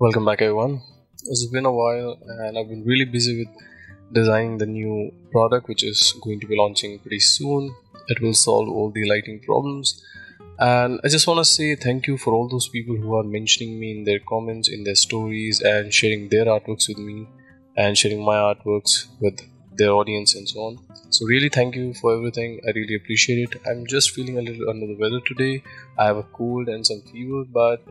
Welcome back everyone. It's been a while and I've been really busy with designing the new product which is going to be launching pretty soon. It will solve all the lighting problems, and I just want to say thank you for all those people who are mentioning me in their comments, in their stories, and sharing their artworks with me and sharing my artworks with their audience and so on. So really thank you for everything. I really appreciate it. I'm just feeling a little under the weather today. I have a cold and some fever, but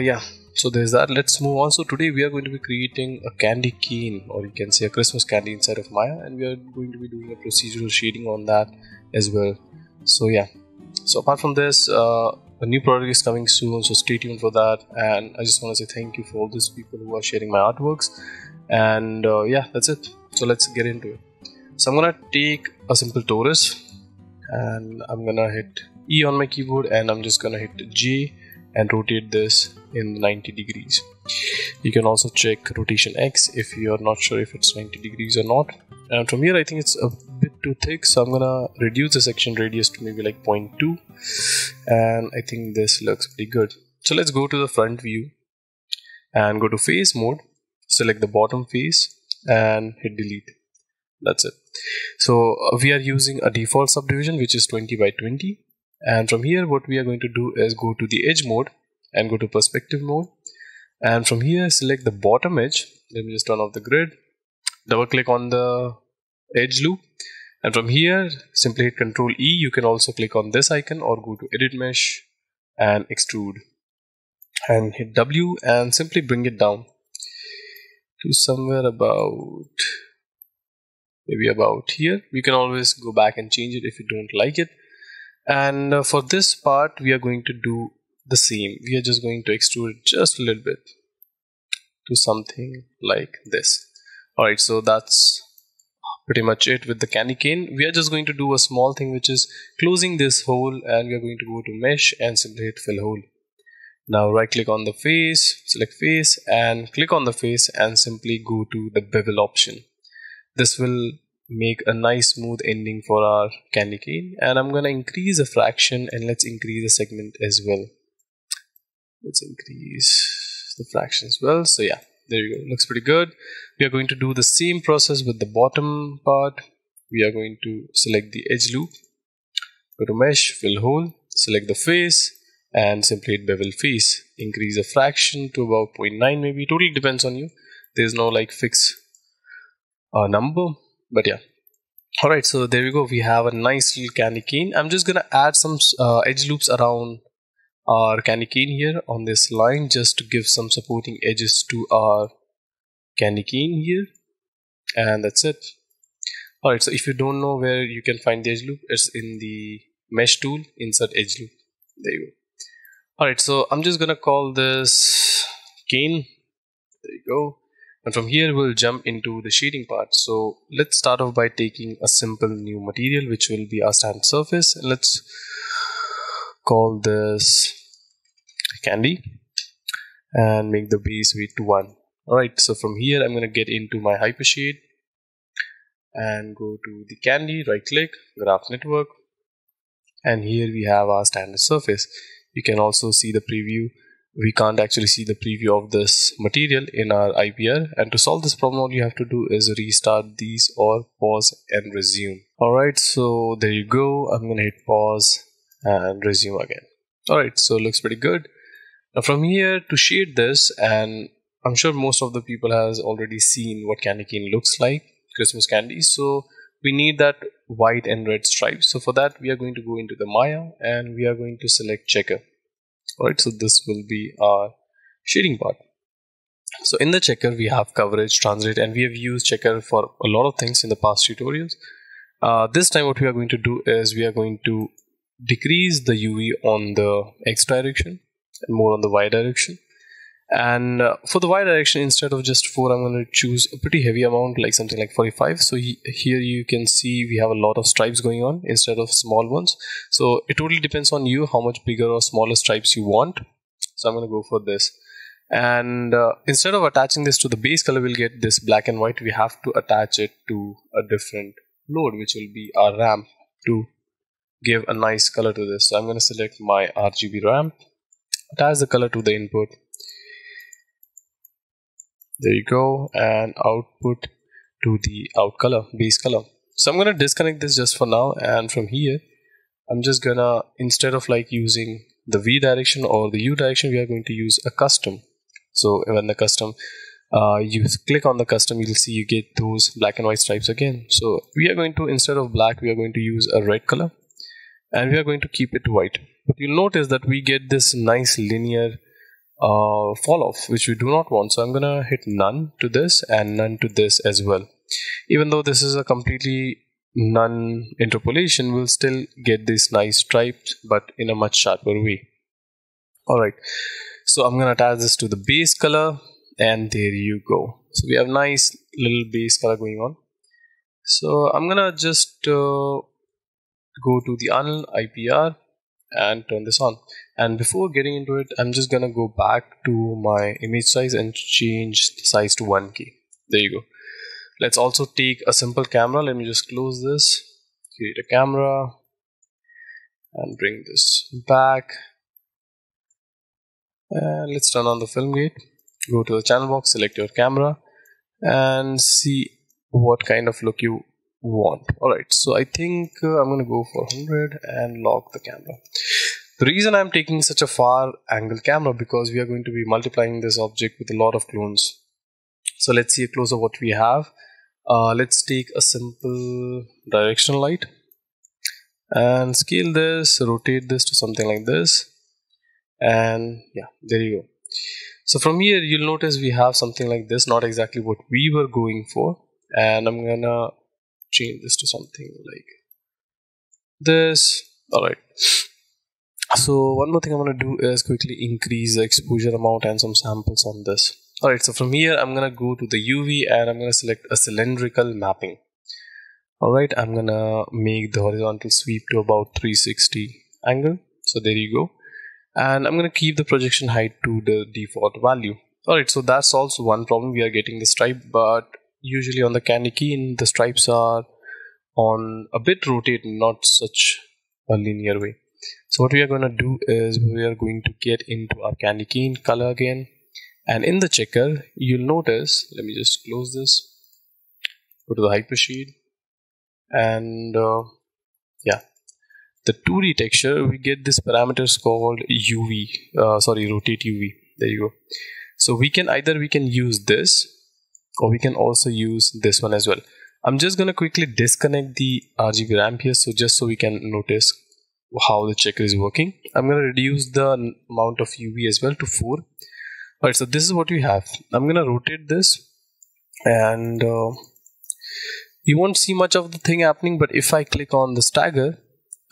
yeah. So there's that. Let's move on. So today we are going to be creating a candy cane, or you can say a Christmas candy, inside of Maya, and we are going to be doing a procedural shading on that as well. So yeah. So apart from this, a new product is coming soon, so stay tuned for that. And I just want to say thank you for all those people who are sharing my artworks. And yeah, that's it. So let's get into it. So I'm gonna take a simple torus, and I'm gonna hit E on my keyboard, and I'm just gonna hit J and rotate this in 90 degrees. You can also check rotation X if you're not sure if it's 90 degrees or not. And from here I think it's a bit too thick, so I'm gonna reduce the section radius to maybe like 0.2, and I think this looks pretty good. So let's go to the front view and go to face mode, select the bottom face and hit delete. That's it. So we are using a default subdivision which is 20 by 20, and from here what we are going to do is go to the edge mode and go to perspective mode, and from here select the bottom edge. Let me just turn off the grid, double click on the edge loop, and from here simply hit Control E. You can also click on this icon or go to edit mesh and extrude and hit W and simply bring it down to somewhere about maybe about here. You can always go back and change it if you don't like it. And for this part we are going to do the same. We are just going to extrude it just a little bit to something like this. Alright, so that's pretty much it with the candy cane. We are just going to do a small thing which is closing this hole, and we are going to go to mesh and simply hit fill hole. Now right click on the face, select face and click on the face and simply go to the bevel option. This will make a nice smooth ending for our candy cane, and I'm gonna increase a fraction, and let's increase the segment as well. Let's increase the fraction as well. So yeah, there you go, looks pretty good. We are going to do the same process with the bottom part. We are going to select the edge loop, go to mesh, fill hole, select the face and simply hit bevel face, increase the fraction to about 0.9 maybe. Totally depends on you. There's no like fixed number. But yeah, alright, so there we go. We have a nice little candy cane. I'm just gonna add some edge loops around our candy cane here on this line, just to give some supporting edges to our candy cane here, and that's it. Alright, so if you don't know where you can find the edge loop, it's in the mesh tool, insert edge loop. There you go. Alright, so I'm just gonna call this cane. There you go. And from here we'll jump into the shading part. So let's start off by taking a simple new material which will be our stamped surface. Let's call this candy and make the base weight to 1. Alright, so from here I'm going to get into my hypershade and go to the candy, right click, graph network, and here we have our standard surface. You can also see the preview. We can't actually see the preview of this material in our IPR, and to solve this problem all you have to do is restart these or pause and resume. Alright, so there you go. I'm gonna hit pause and resume again. Alright, so it looks pretty good. Now from here to shade this, and I'm sure most of the people has already seen what candy cane looks like, Christmas candy, so we need that white and red stripes. So for that we are going to go into the Maya and we are going to select checker. Alright, so this will be our shading part. So in the checker we have coverage, translate, and we have used checker for a lot of things in the past tutorials. This time what we are going to do is we are going to decrease the UV on the X direction and more on the Y direction. And for the Y direction, instead of just 4, I'm going to choose a pretty heavy amount, like something like 45. So here you can see we have a lot of stripes going on instead of small ones. So it totally depends on you how much bigger or smaller stripes you want. So I'm going to go for this. And instead of attaching this to the base color, we'll get this black and white. We have to attach it to a different node, which will be our ramp, to give a nice color to this. So I'm going to select my RGB ramp, attach the color to the input, There you go, and output to the out color, base color. So I'm gonna disconnect this just for now, and from here I'm just gonna, instead of like using the V direction or the U direction, we are going to use a custom. So when the custom you click on the custom, you'll see you get those black and white stripes again. So we are going to, instead of black, we are going to use a red color, and we are going to keep it white. But you'll notice that we get this nice linear fall off, which we do not want. So I'm gonna hit none to this and none to this as well. Even though this is a completely none interpolation, we'll still get these nice stripes, but in a much sharper way. Alright, so I'm gonna attach this to the base color, and there you go. So we have nice little base color going on. So I'm gonna just go to the Arnold IPR and turn this on. And before getting into it, I'm just gonna go back to my image size and change the size to 1K. There you go. Let's also take a simple camera. Let me just close this, create a camera, and bring this back. And let's turn on the film gate. Go to the channel box, select your camera, and see what kind of look you want. Alright, so I think I'm gonna go for 100 and lock the camera. The reason I'm taking such a far angle camera, because we are going to be multiplying this object with a lot of clones. So let's see a closer what we have. Let's take a simple directional light and scale this, rotate this to something like this, and yeah, there you go. So from here you'll notice we have something like this, not exactly what we were going for, and I'm gonna change this to something like this. Alright, so one more thing I'm gonna do is quickly increase the exposure amount and some samples on this. Alright, so from here I'm gonna go to the UV and I'm gonna select a cylindrical mapping. Alright, I'm gonna make the horizontal sweep to about 360 angle. So there you go. And I'm gonna keep the projection height to the default value. Alright, so that's also one problem. We are getting the stripe, but usually on the candy keen the stripes are on a bit rotated, not such a linear way. So what we are gonna do is we are going to get into our candy keen color again. And in the checker, you'll notice, let me just close this, go to the hypershade, and yeah, the 2D texture, we get this parameters called UV, rotate UV, there you go. So we can either, we can use this, or we can also use this one as well. I'm just going to quickly disconnect the RGB ramp here, so just so we can notice how the checker is working. I'm going to reduce the amount of UV as well to 4. Alright, so this is what we have. I'm gonna rotate this, and you won't see much of the thing happening, but if I click on the stagger,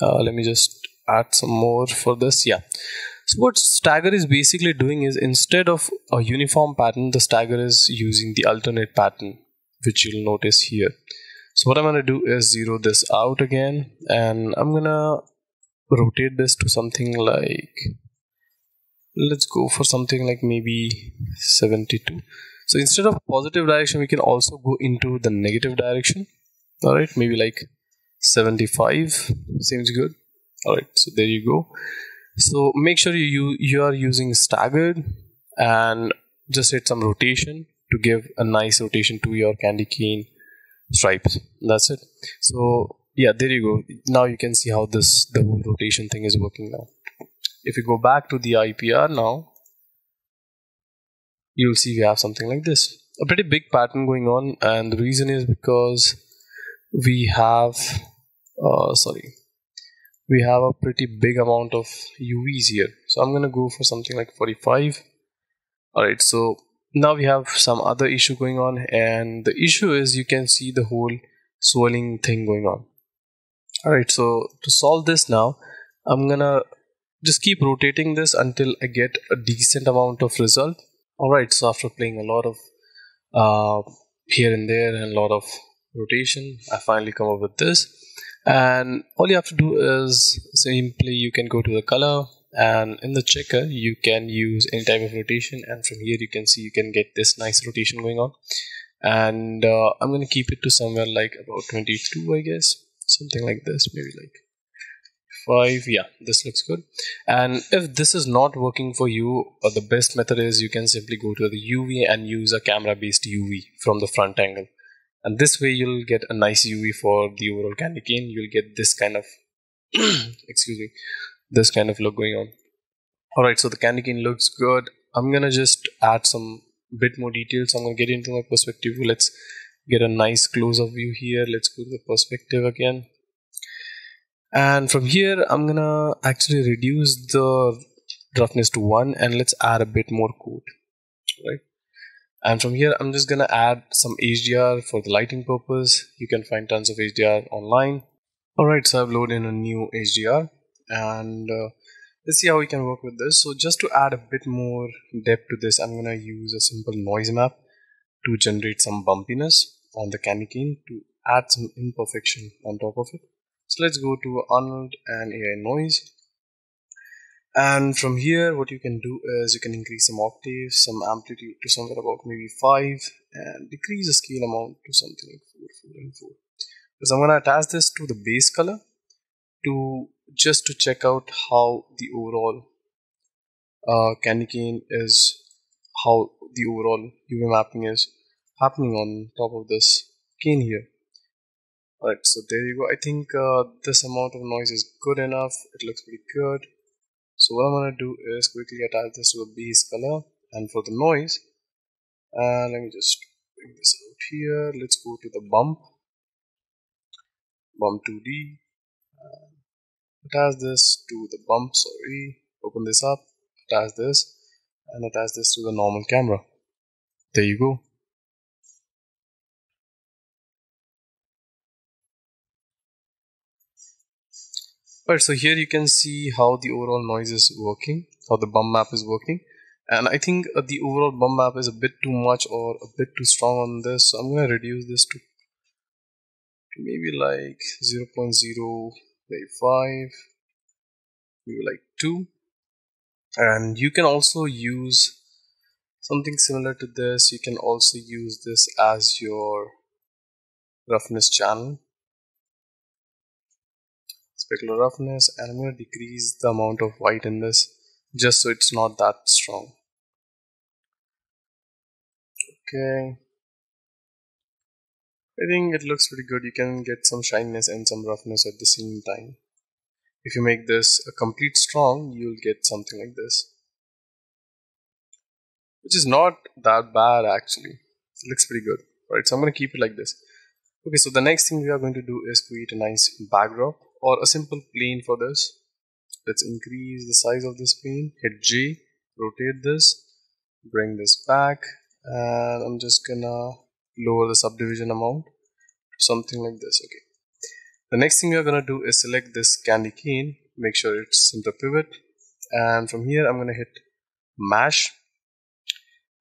let me just add some more for this. Yeah, so what stagger is basically doing is, instead of a uniform pattern, the stagger is using the alternate pattern, which you'll notice here. So what I'm gonna do is zero this out again, and I'm gonna rotate this to something like, let's go for something like maybe 72. So instead of positive direction, we can also go into the negative direction. Alright, maybe like 75 seems good. Alright, so there you go. So make sure you are using staggered, and just hit some rotation to give a nice rotation to your candy cane stripes. That's it. So yeah, there you go. Now you can see how this, the whole rotation thing is working now. If you go back to the IPR now, you'll see we have something like this. A pretty big pattern going on, and the reason is because we have, we have a pretty big amount of UVs here. So I'm gonna go for something like 45. Alright, so now we have some other issue going on, and the issue is you can see the whole swirling thing going on. Alright, so to solve this now, I'm gonna just keep rotating this until I get a decent amount of result. Alright, so after playing a lot of here and there and a lot of rotation, I finally come up with this. And all you have to do is simply, you can go to the color, and in the checker you can use any type of rotation, and from here you can see you can get this nice rotation going on. And I'm going to keep it to somewhere like about 22, I guess, something like this, maybe like 5. Yeah, this looks good. And if this is not working for you, the best method is you can simply go to the UV and use a camera based UV from the front angle. And this way you'll get a nice UV for the overall candy cane. You'll get this kind of excuse me, this kind of look going on. Alright, so the candy cane looks good. I'm gonna just add some bit more details. I'm gonna get into my perspective. Let's get a nice close-up view here. Let's go to the perspective again. And from here, I'm gonna actually reduce the roughness to 1 and let's add a bit more coat, right? And from here, I'm just gonna add some HDR for the lighting purpose. You can find tons of HDR online. Alright, so I've loaded in a new HDR and let's see how we can work with this. So just to add a bit more depth to this, I'm gonna use a simple noise map to generate some bumpiness on the candy cane to add some imperfection on top of it. So let's go to Arnold and AI noise. And from here, what you can do is you can increase some octaves, some amplitude to somewhere about maybe 5 and decrease the scale amount to something like 4, 4 and 4. So I'm going to attach this to the base color to just to check out how the overall candy cane is, how the overall UV mapping is happening on top of this cane here. Alright, so there you go. I think this amount of noise is good enough. It looks pretty good. So what I'm going to do is quickly attach this to a base color and for the noise. Let me just bring this out here. Let's go to the bump. Bump 2D. Attach this to the bump, sorry. Open this up. Attach this. And attach this to the normal camera. There you go. Alright, so here you can see how the overall noise is working, how the bump map is working, and I think the overall bump map is a bit too much or a bit too strong on this, so I'm going to reduce this to maybe like 0.085, maybe like 2. And you can also use something similar to this. You can also use this as your roughness channel, specular roughness, and I'm going to decrease the amount of white in this just so it's not that strong. Okay, I think it looks pretty good. You can get some shininess and some roughness at the same time. If you make this a complete strong, you'll get something like this, which is not that bad actually. It looks pretty good. Alright, so I'm going to keep it like this. Okay, so the next thing we are going to do is create a nice backdrop or a simple plane for this. Let's increase the size of this plane. Hit G, rotate this, bring this back, and I'm just gonna lower the subdivision amount to something like this. Okay. The next thing we are going to do is select this candy cane, make sure it's center pivot, and from here I'm going to hit mesh,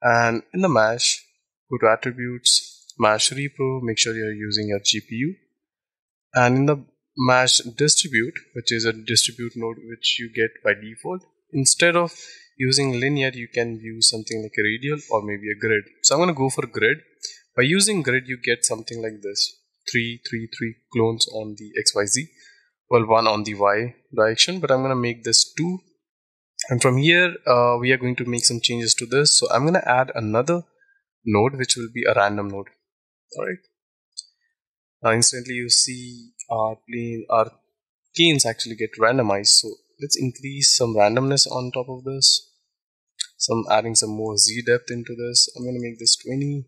and in the mesh go to attributes, mesh repro, make sure you're using your GPU, and in the mesh distribute, which is a distribute node which you get by default, instead of using linear you can use something like a radial or maybe a grid. So I'm going to go for grid. By using grid you get something like this. 3, 3, 3 clones on the XYZ, well, 1 on the Y direction, but I'm gonna make this 2. And from here we are going to make some changes to this, so I'm gonna add another node which will be a random node. Alright, now instantly you see our canes actually get randomized. So let's increase some randomness on top of this. So I'm adding some more Z depth into this. I'm gonna make this 20.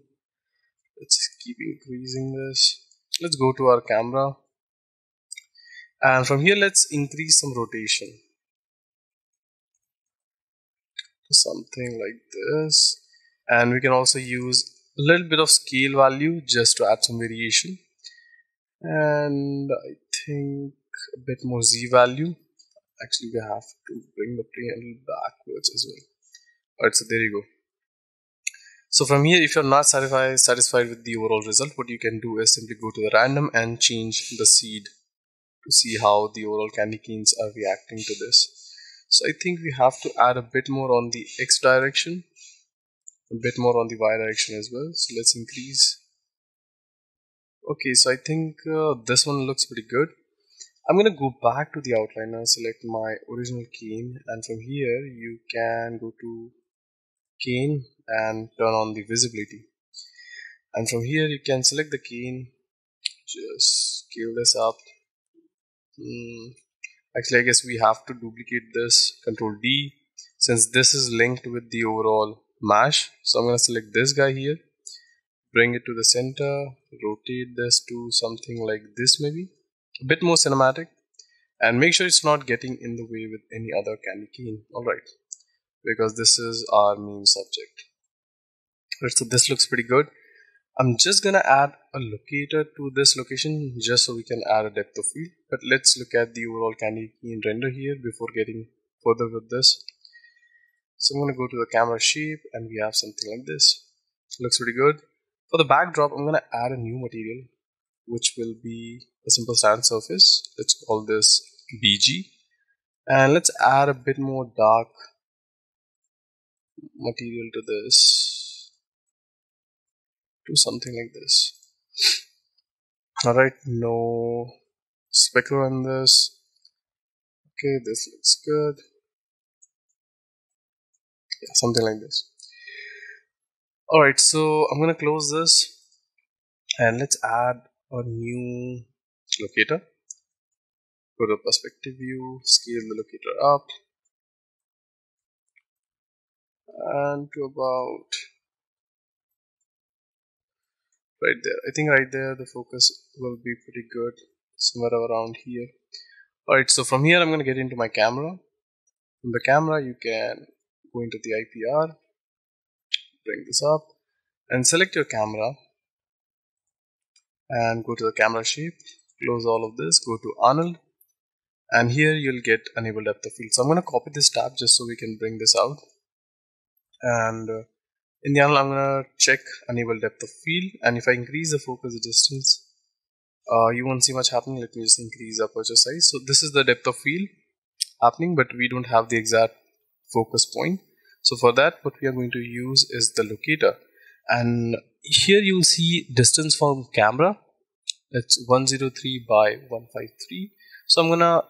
Let's keep increasing this. Let's go to our camera, and from here let's increase some rotation to something like this, and we can also use a little bit of scale value just to add some variation, and I think a bit more Z value. Actually we have to bring the plane a little backwards as well. Alright, so there you go. So from here, if you're not satisfied with the overall result, what you can do is simply go to the random and change the seed to see how the overall candy canes are reacting to this. So I think we have to add a bit more on the X direction, a bit more on the Y direction as well. So let's increase. Okay, so I think this one looks pretty good. I'm going to go back to the outliner, select my original cane, and from here you can go to cane and turn on the visibility. And from here you can select the cane, just scale this up. Actually, I guess we have to duplicate this, Control D, since this is linked with the overall mesh. So I'm going to select this guy here, bring it to the center, rotate this to something like this, maybe a bit more cinematic, and make sure it's not getting in the way with any other candy cane. Alright, because this is our main subject. Alright, so this looks pretty good. I'm just gonna add a locator to this location just so we can add a depth of field, but let's look at the overall candy cane render here before getting further with this. So I'm gonna go to the camera shape and we have something like this. Looks pretty good. For the backdrop, I'm gonna add a new material, which will be a simple sand surface. Let's call this BG, and let's add a bit more dark material to this, to something like this. Alright, no speckle on this. Okay, this looks good. Yeah, something like this. Alright, so I'm gonna close this and let's add a new locator. Go to perspective view, scale the locator up and to about right there. I think right there the focus will be pretty good, somewhere around here. Alright, so from here I'm going to get into my camera. From the camera you can go into the IPR, bring this up and select your camera and go to the camera shape, close all of this, go to Arnold, and here you'll get enable depth of field. So I'm going to copy this tab just so we can bring this out, and in the Arnold I'm going to check enable depth of field, and if I increase the focus distance, you won't see much happening. Let me just increase aperture size. So this is the depth of field happening, but we don't have the exact focus point. So for that what we are going to use is the locator, and here you see distance from camera, it's 103 by 153. So I'm gonna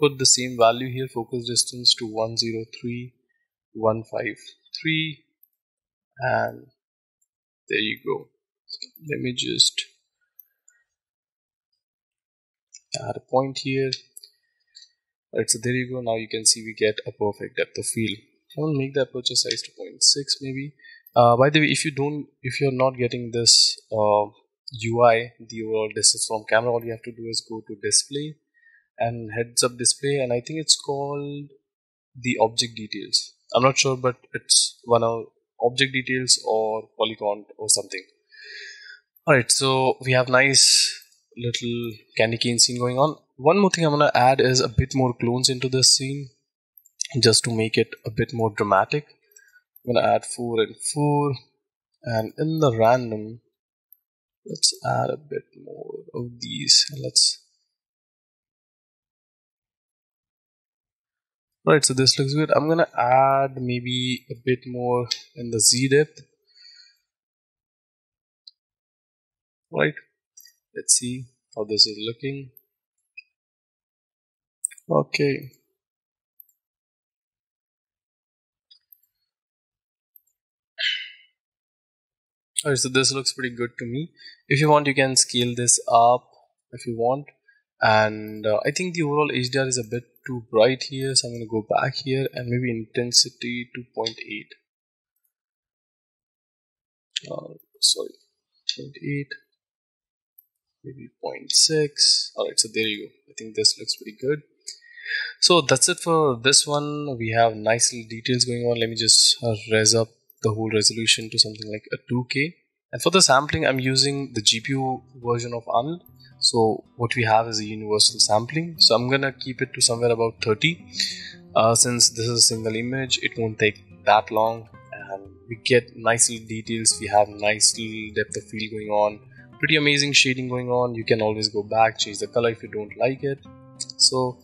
put the same value here, focus distance to 103 153, and there you go. So let me just add a point here. Alright, so there you go. Now you can see we get a perfect depth of field. I will make the aperture size to 0.6 maybe. By the way, if you're not getting this UI, the overall distance from camera, all you have to do is go to display and heads up display, and I think it's called the object details. I'm not sure, but it's one of object details or polygon or something. Alright, so we have nice little candy cane scene going on. One more thing I'm gonna add is a bit more clones into this scene just to make it a bit more dramatic. I'm gonna add 4 and 4, and in the random let's add a bit more of these. Alright, so this looks good. I'm gonna add maybe a bit more in the Z depth. Right, let's see how this is looking. Okay. Alright, so this looks pretty good to me. If you want, you can scale this up if you want. And I think the overall HDR is a bit too bright here, so I'm going to go back here and maybe intensity 2.8. Sorry, 0.8, maybe 0.6. Alright, so there you go. I think this looks pretty good. So that's it for this one. We have nice little details going on. Let me just res up the whole resolution to something like a 2K, and for the sampling I'm using the GPU version of Arnold. So what we have is a universal sampling, so I'm gonna keep it to somewhere about 30. Since this is a single image, it won't take that long, and we get nice little details. We have nice little depth of field going on, pretty amazing shading going on. You can always go back, change the color if you don't like it. So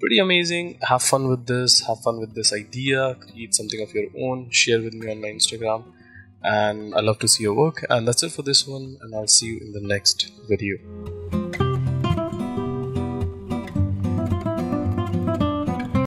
pretty amazing. Have fun with this, have fun with this idea, create something of your own, share with me on my Instagram, and I love to see your work. And that's it for this one, and I'll see you in the next video.